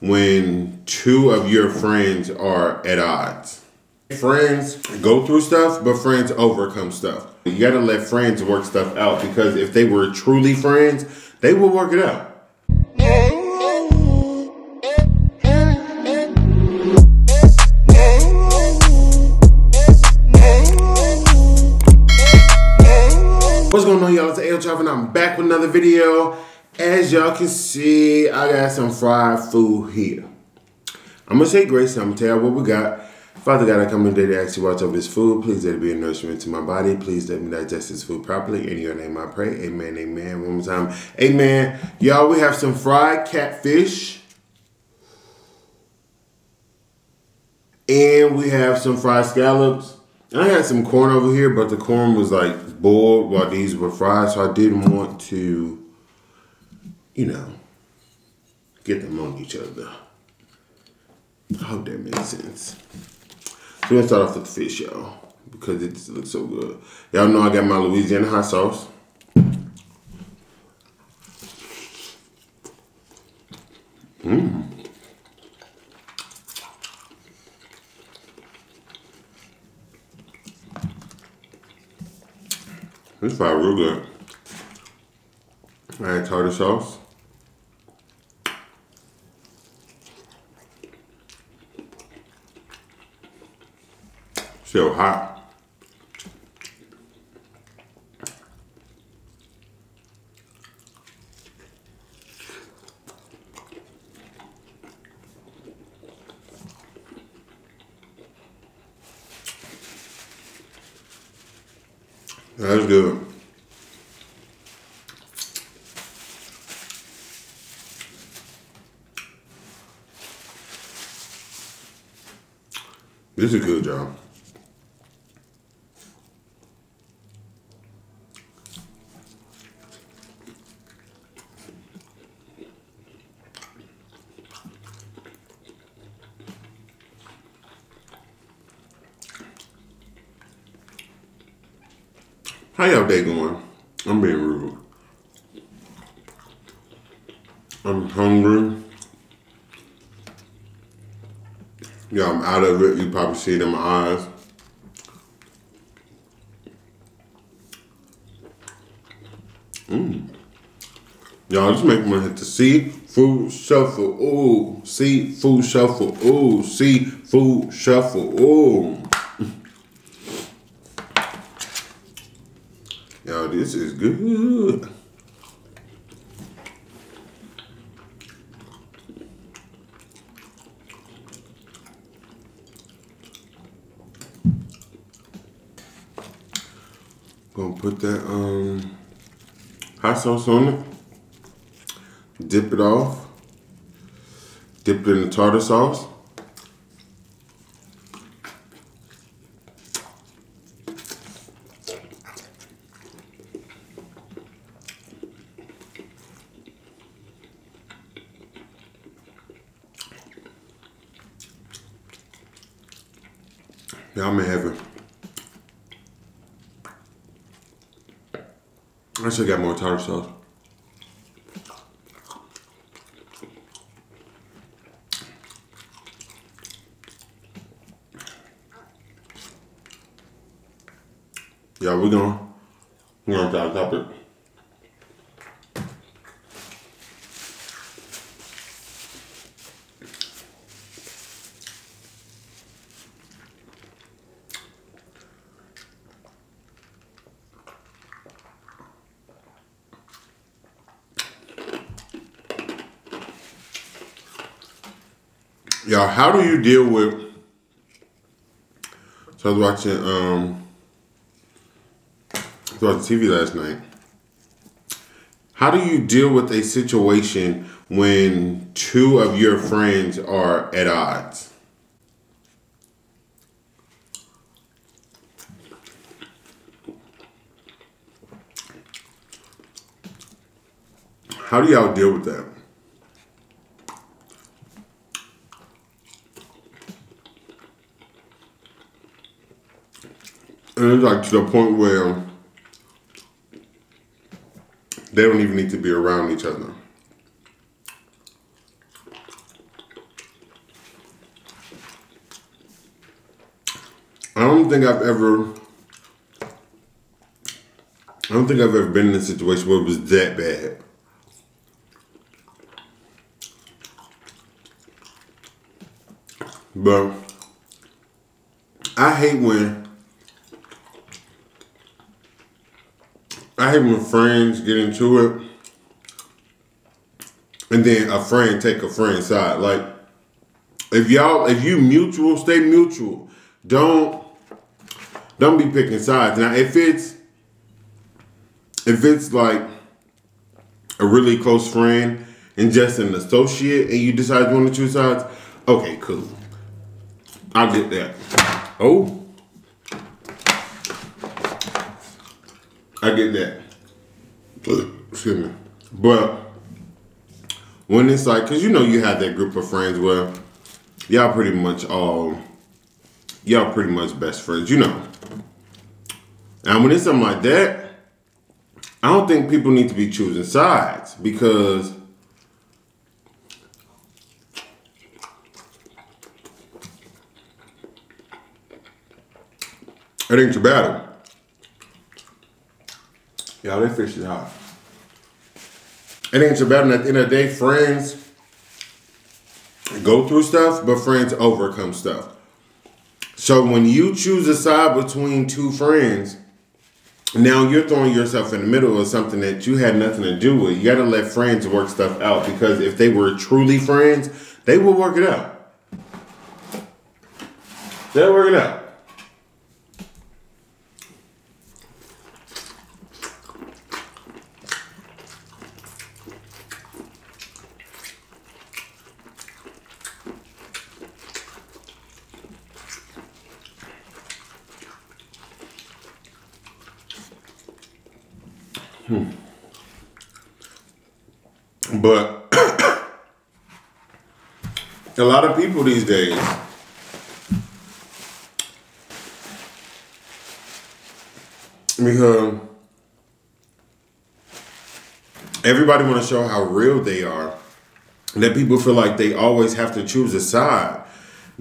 when two of your friends are at odds. Friends go through stuff, but friends overcome stuff. You gotta let friends work stuff out, because if they were truly friends, they will work it out. What's going on, y'all? It's AyooTravv and I'm back with another video. As y'all can see, I got some fried food here. I'm gonna say grace, I'm gonna tell you what we got. Father God, I come in today to ask you to watch over this food. Please let it be a nourishment to my body. Please let me digest this food properly. In your name I pray. Amen, amen. One more time. Amen. Y'all, we have some fried catfish. And we have some fried scallops. I had some corn over here, but the corn was like boiled while these were fried. So I didn't want to, you know, get them on each other. I hope that makes sense. We're gonna start off with the fish, y'all, because it just looks so good. Y'all know I got my Louisiana hot sauce. This fried real good. I had tartar sauce. So hot. That's good. This is a good job. How y'all day going? I'm being rude. I'm hungry. Y'all, I'm out of it. You probably see it in my eyes. Y'all, just make me hit the seafood shuffle. Ooh, seafood shuffle. Ooh, seafood shuffle. Ooh. Y'all, this is good. Gonna put that hot sauce on it. Dip it off. Dip it in the tartar sauce. Y'all, I'm in heaven. I should have got more tartar sauce. Yeah, we're gonna try to top it. Y'all, how do you deal with, so I was watching TV last night. How do you deal with a situation when two of your friends are at odds? How do y'all deal with that? And it's like to the point where they don't even need to be around each other. I don't think I've ever been in a situation where it was that bad. But I hate when friends get into it and then a friend take a friend's side. Like, if you mutual, stay mutual. Don't be picking sides. Now, if it's like a really close friend and just an associate and you decide you want to choose sides, okay, cool. I'll get that. Oh. I get that. Excuse me. But when it's like, because you know you have that group of friends where y'all pretty much best friends, you know. And when it's something like that, I don't think people need to be choosing sides, because it ain't your battle. Y'all, that fish is hot. It ain't your battle. At the end of the day, friends go through stuff, but friends overcome stuff. So when you choose a side between two friends, now you're throwing yourself in the middle of something that you had nothing to do with. You got to let friends work stuff out, because if they were truly friends, they will work it out. They'll work it out. But a lot of people these days, because everybody want to show how real they are, that people feel like they always have to choose a side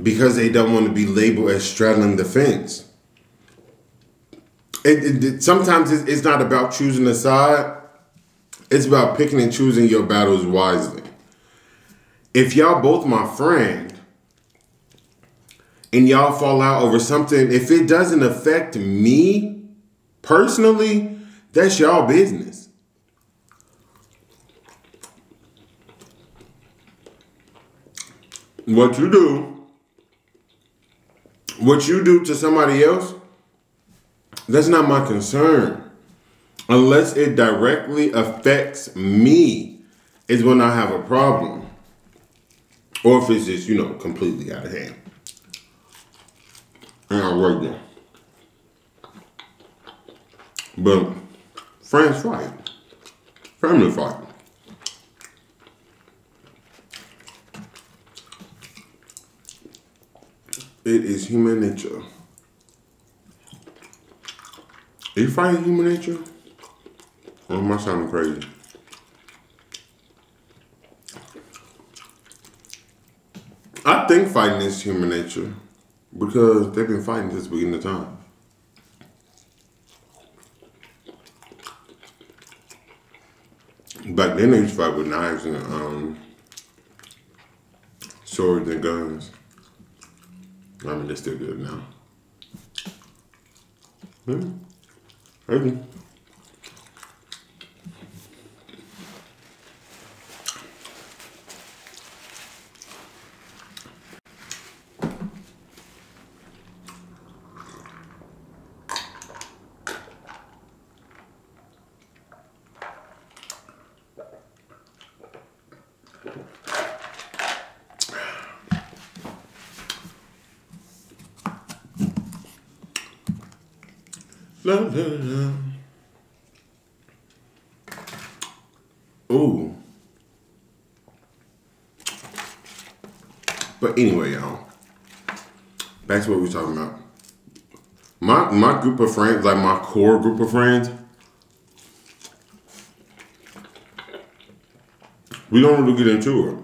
because they don't want to be labeled as straddling the fence. Sometimes it's not about choosing a side. It's about picking and choosing your battles wisely. If y'all both my friend and y'all fall out over something, if it doesn't affect me personally, that's y'all business. What you do to somebody else, that's not my concern. Unless it directly affects me is when I have a problem. Or if it's just, you know, completely out of hand. And I work there. But friends fight. Family fight. It is human nature. Are you fighting human nature? Or am I sounding crazy? I think fighting is human nature, because they've been fighting since the beginning of time. Back then they used to fight with knives and swords and guns. I mean, they still do it now. Hmm? Okay. Oh, but anyway, y'all, back to what we were talking about. My group of friends, like my core group of friends, we don't really get into it.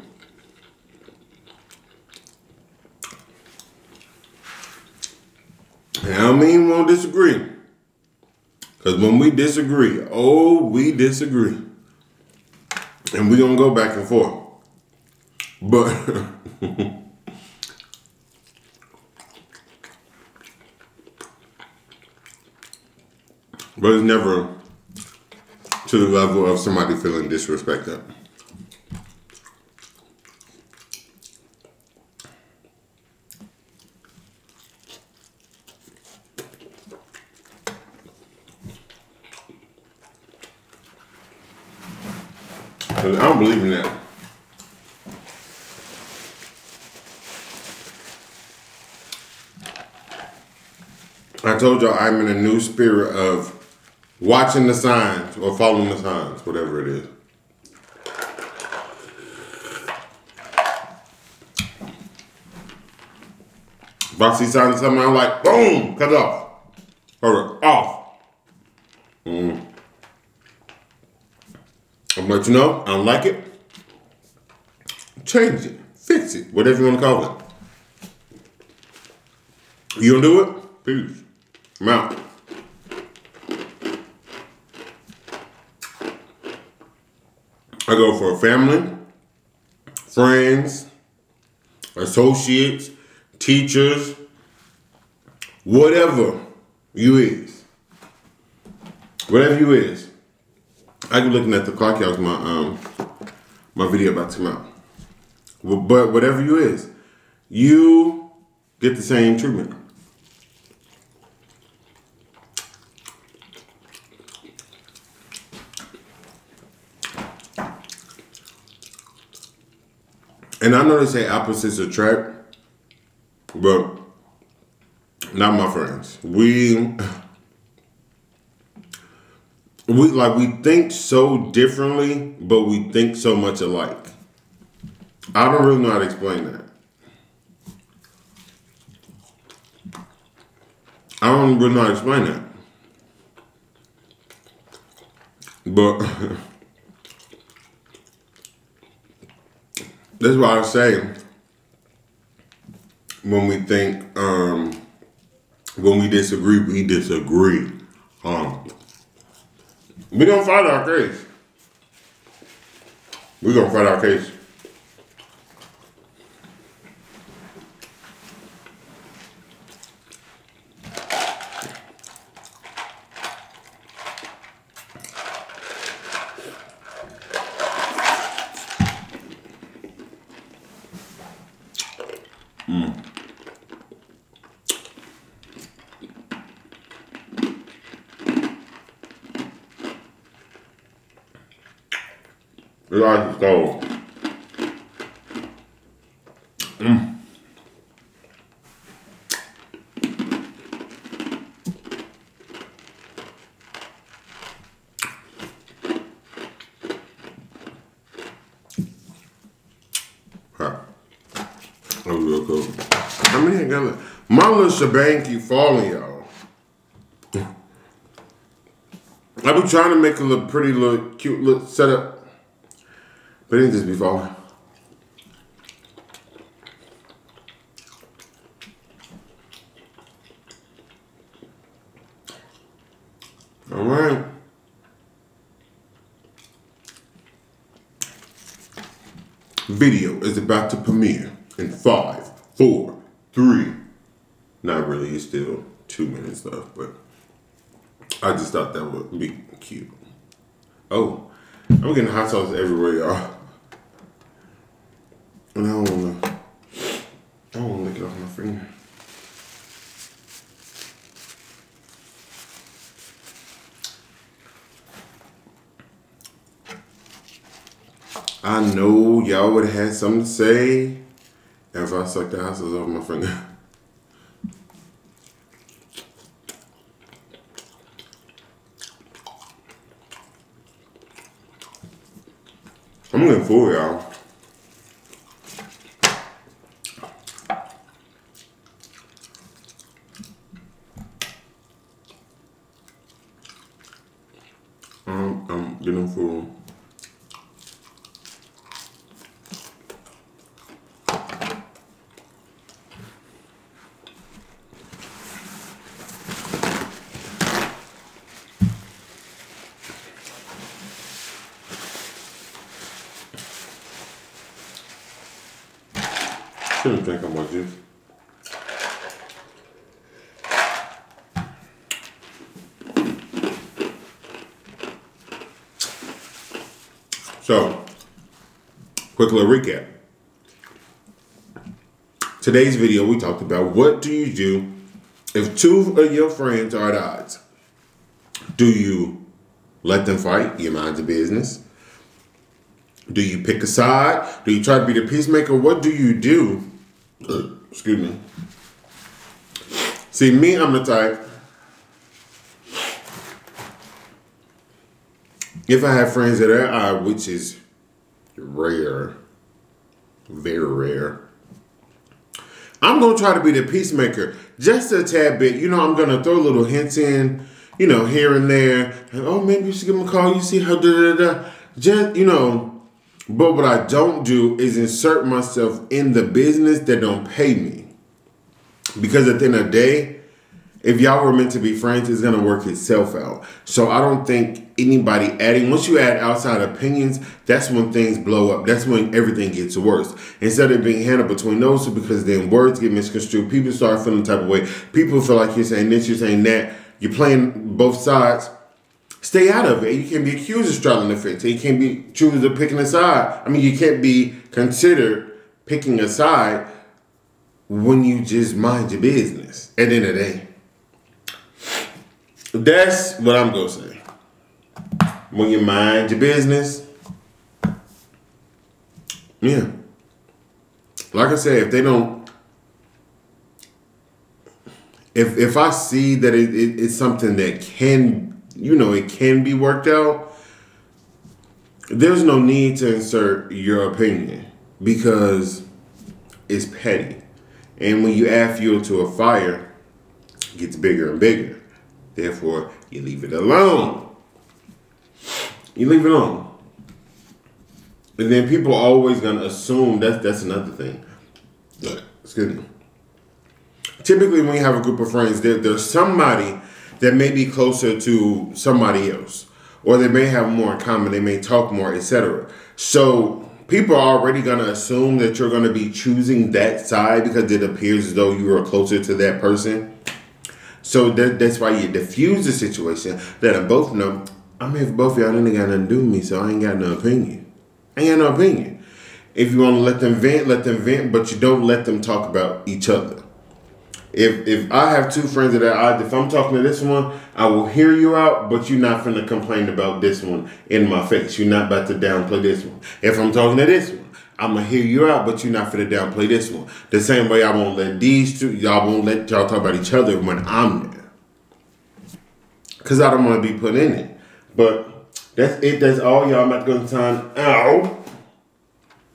Now, I mean, won't disagree. Because when we disagree, oh, we disagree. And we're going to go back and forth. But but it's never to the level of somebody feeling disrespected. I don't believe in that. I told y'all I'm in a new spirit of watching the signs or following the signs, whatever it is. If I see signs of something, I'm like, boom, cut it off. Hurry, off. I'm gonna let you know, I don't like it. Change it, fix it, whatever you wanna call it. You don't do it? Peace. I'm out. I go for family, friends, associates, teachers, whatever you is. Whatever you is. I keep looking at the clock, y'all, 'cause my my video about to come out. But whatever you is, you get the same treatment. And I know they say opposites attract, but not my friends. We think so differently, but we think so much alike. I don't really know how to explain that. I don't really know how to explain that. But that's why I say when we think, when we disagree, we disagree. We're gonna fight our case. We're gonna fight our case. Let's go. Huh. That was real cool. How many ain't got left? My little shebang keep falling, y'all. I be trying to make a little pretty little cute little setup. But it just be falling. All right. Video is about to premiere in 5, 4, 3. Not really, it's still 2 minutes left, but I just thought that would be cute. Oh, I'm getting hot sauce everywhere, y'all. And I don't wanna lick it off my finger. I know y'all would have had something to say if I sucked the hot sauce off my finger. I'm getting full, y'all. I'm getting full. Shouldn't drink on my juice. So, quick little recap. Today's video, we talked about what do you do if two of your friends are at odds. Do you let them fight? You mind your business? Do you pick a side? Do you try to be the peacemaker? What do you do? Excuse me. See, me, I'm the type. If I have friends that are at odds, which is rare, very rare, I'm going to try to be the peacemaker just a tad bit. You know, I'm going to throw little hints in, you know, here and there. And, oh, maybe you should give them a call. You see how da-da-da-da. Just, you know, but what I don't do is insert myself in the business that don't pay me. Because at the end of the day, if y'all were meant to be friends, it's going to work itself out. So I don't think anybody adding, once you add outside opinions, that's when things blow up. That's when everything gets worse. Instead of being handled between those two, because then words get misconstrued. People start feeling the type of way. People feel like you're saying this, you're saying that. You're playing both sides. Stay out of it. You can't be accused of straddling the fence. You can't be accused of picking a side. I mean, you can't be considered picking a side when you just mind your business at the end of the day. That's what I'm going to say. When you mind your business. Yeah. Like I said, if they don't... If I see that it's something that can, you know, it can be worked out, there's no need to insert your opinion because it's petty. And when you add fuel to a fire, it gets bigger and bigger. Therefore, you leave it alone. You leave it alone. And then people are always going to assume that's another thing. Excuse me. Typically, when you have a group of friends, there's somebody that may be closer to somebody else. Or they may have more in common. They may talk more, etc. So, people are already going to assume that you're going to be choosing that side because it appears as though you are closer to that person. So that's why you diffuse the situation. Let them both know, I'm here for both of y'all. They ain't got nothing to do with me, so I ain't got no opinion. I ain't got no opinion. If you want to let them vent, but you don't let them talk about each other. If I have two friends that are odds, if I'm talking to this one, I will hear you out, but you're not finna complain about this one in my face. You're not about to downplay this one. If I'm talking to this one, I'm gonna hear you out, but you're not finna downplay this one. The same way I won't let these two, y'all won't let y'all talk about each other when I'm there. Cause I don't wanna be put in it. But that's it, that's all y'all. I'm not gonna sign out.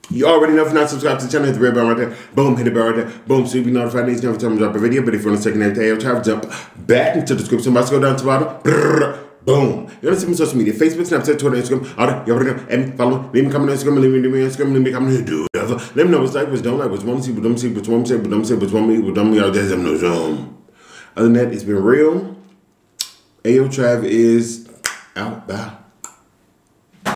You already know if you're not subscribed to the channel, hit the red button right there. Boom, hit the bell right there. Boom, so you'll be notified next time I drop a video. But if you want to second name to AyooTravv, jump back into the description box, go down to the bottom. Brrr, boom. You want to see me on social media, Facebook, Snapchat, Twitter, Instagram. All right, you already know. And follow me, leave me a comment on Instagram, leave me a comment, do whatever. Let me know what's like, what's don't like, what's want to see, what don't see, what's want to say, what don't say, what's want me, what don't me, all that. Let me know, zoom. Other than that, it's been real. AyooTravv is out. Bye.